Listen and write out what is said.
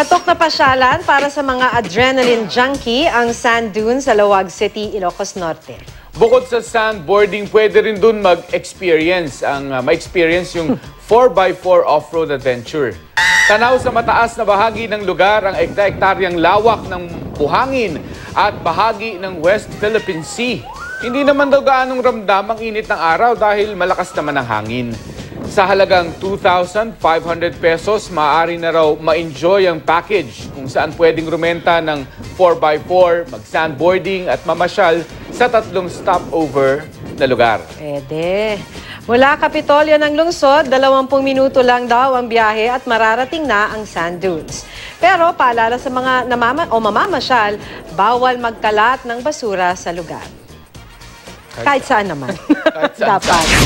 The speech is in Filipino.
Patok na pasyalan para sa mga adrenaline junkie ang sand dune sa Lawag City, Ilocos Norte. Bukod sa sandboarding, pwede rin dun ma-experience yung 4x4 off-road adventure. Tanaw sa mataas na bahagi ng lugar ang ekta-ektaryang lawak ng buhangin at bahagi ng West Philippine Sea. Hindi naman daw gaanong ramdam ang init ng araw dahil malakas naman ang hangin. Sa halagang 2,500 pesos, maaari na raw ma-enjoy ang package kung saan pwedeng rumenta ng 4x4, mag-sandboarding at mamasyal sa tatlong stopover na lugar. Pwede. Mula Kapitolyo ng Lungsod, 20 minuto lang daw ang biyahe at mararating na ang sand dunes. Pero paalala sa mga mamamasyal, bawal magkalat ng basura sa lugar. Kahit saan naman. Kahit saan. Dapat.